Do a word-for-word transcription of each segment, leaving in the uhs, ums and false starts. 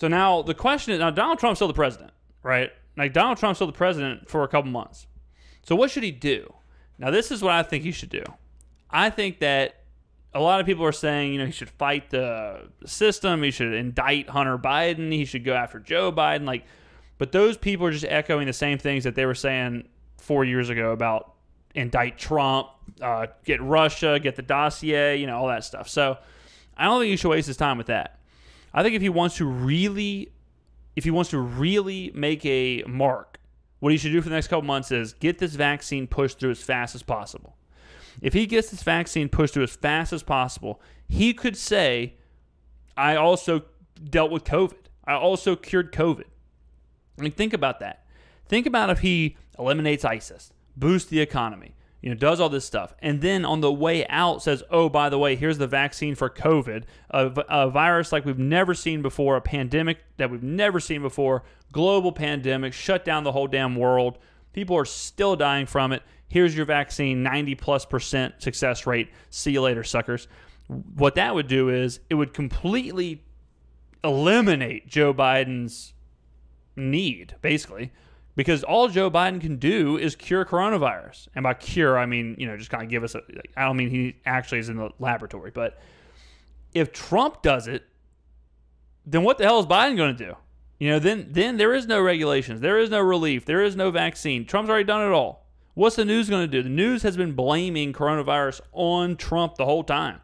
So now the question is, now Donald Trump's still the president, right? Like Donald Trump's still the president for a couple months. So what should he do? Now this is what I think he should do. I think that a lot of people are saying, you know, he should fight the system. He should indict Hunter Biden. He should go after Joe Biden. Like, but those people are just echoing the same things that they were saying four years ago about indict Trump, uh, get Russia, get the dossier, you know, all that stuff. So I don't think he should waste his time with that. I think if he wants to really, if he wants to really make a mark, what he should do for the next couple months is get this vaccine pushed through as fast as possible. If he gets this vaccine pushed through as fast as possible, he could say, I also dealt with COVID. I also cured COVID. I mean, think about that. Think about if he eliminates ISIS, boosts the economy, you know, does all this stuff, and then on the way out says, oh, by the way, here's the vaccine for COVID, a, a virus like we've never seen before, a pandemic that we've never seen before, global pandemic, shut down the whole damn world. People are still dying from it. Here's your vaccine, ninety plus percent success rate. See you later, suckers. What that would do is it would completely eliminate Joe Biden's need, basically, because all Joe Biden can do is cure coronavirus. And by cure, I mean, you know, just kind of give us a, like, I don't mean he actually is in the laboratory, but if Trump does it, then what the hell is Biden going to do? You know, then, then there is no regulations. There is no relief. There is no vaccine. Trump's already done it all. What's the news going to do? The news has been blaming coronavirus on Trump the whole time.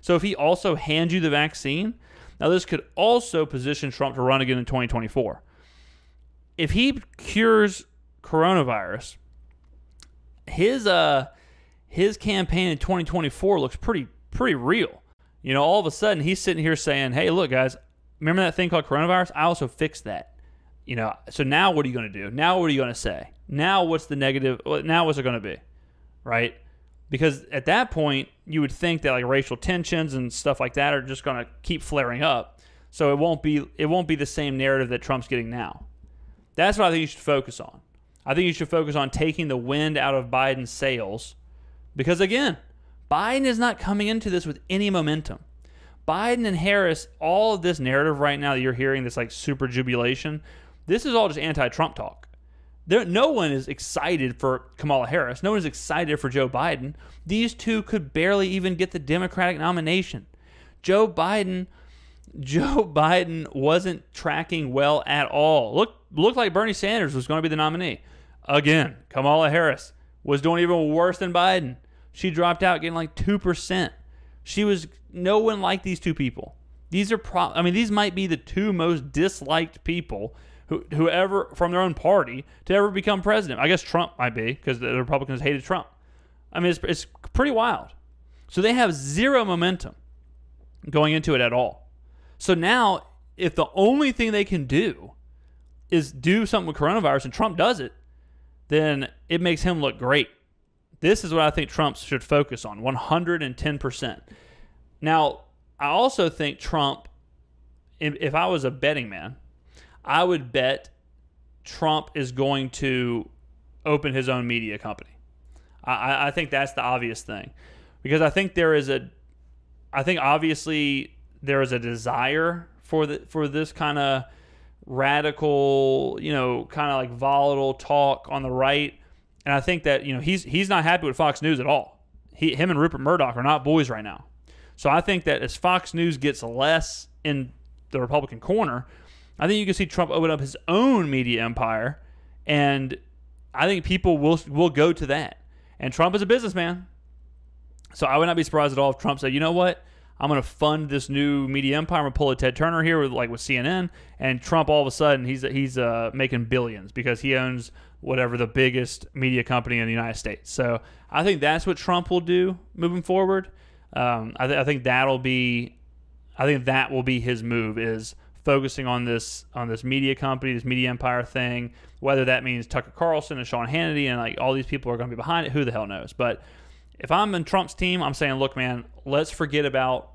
So if he also hands you the vaccine, now this could also position Trump to run again in twenty twenty-four. If he cures coronavirus, his uh his campaign in twenty twenty-four looks pretty pretty real. You know, all of a sudden he's sitting here saying, "Hey, look guys, remember that thing called coronavirus? I also fixed that." You know, so now what are you going to do? Now what are you going to say? Now what's the negative? Now what's it going to be, right? Because at that point, you would think that like racial tensions and stuff like that are just going to keep flaring up. So it won't be it won't be the same narrative that Trump's getting now. That's what I think you should focus on. I think you should focus on taking the wind out of Biden's sails, because again, Biden is not coming into this with any momentum. Biden and Harris, all of this narrative right now that you're hearing, this like super jubilation, this is all just anti-Trump talk. There, no one is excited for Kamala Harris. No one is excited for Joe Biden. These two could barely even get the Democratic nomination. Joe Biden, Joe Biden wasn't tracking well at all. Look, looked like Bernie Sanders was going to be the nominee. Again, Kamala Harris was doing even worse than Biden. She dropped out getting like two percent. She was, no one liked these two people. These are pro, I mean, these might be the two most disliked people whoever from their own party to ever become president. I guess Trump might be, because the Republicans hated Trump. I mean, it's, it's pretty wild. So they have zero momentum going into it at all. So now, if the only thing they can do is do something with coronavirus and Trump does it, then it makes him look great. This is what I think Trump should focus on, one hundred ten percent. Now, I also think Trump, if I was a betting man, I would bet Trump is going to open his own media company. I, I think that's the obvious thing, because I think there is a, I think obviously there is a desire for the for this kind of radical, you know, kind of like volatile talk on the right, and I think that, you know, he's he's not happy with Fox News at all. He, him and Rupert Murdoch are not boys right now. So I think that as Fox News gets less in the Republican corner, I think you can see Trump open up his own media empire, and I think people will will go to that. And Trump is a businessman, so I would not be surprised at all if Trump said, "You know what? I'm going to fund this new media empire. I'm going to pull a Ted Turner here with like with C N N." And Trump, all of a sudden, he's he's uh, making billions because he owns whatever the biggest media company in the United States. So I think that's what Trump will do moving forward. Um, I, th I think that'll be, I think that will be his move, is focusing on this on this media company, this media empire thing, whether that means Tucker Carlson and Sean Hannity and like all these people are going to be behind it, who the hell knows? But if I'm in Trump's team, I'm saying, look, man, let's forget about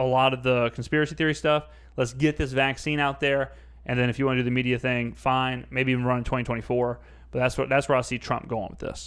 a lot of the conspiracy theory stuff. Let's get this vaccine out there, and then if you want to do the media thing, fine, maybe even run in twenty twenty-four. But that's what that's where I see Trump going with this.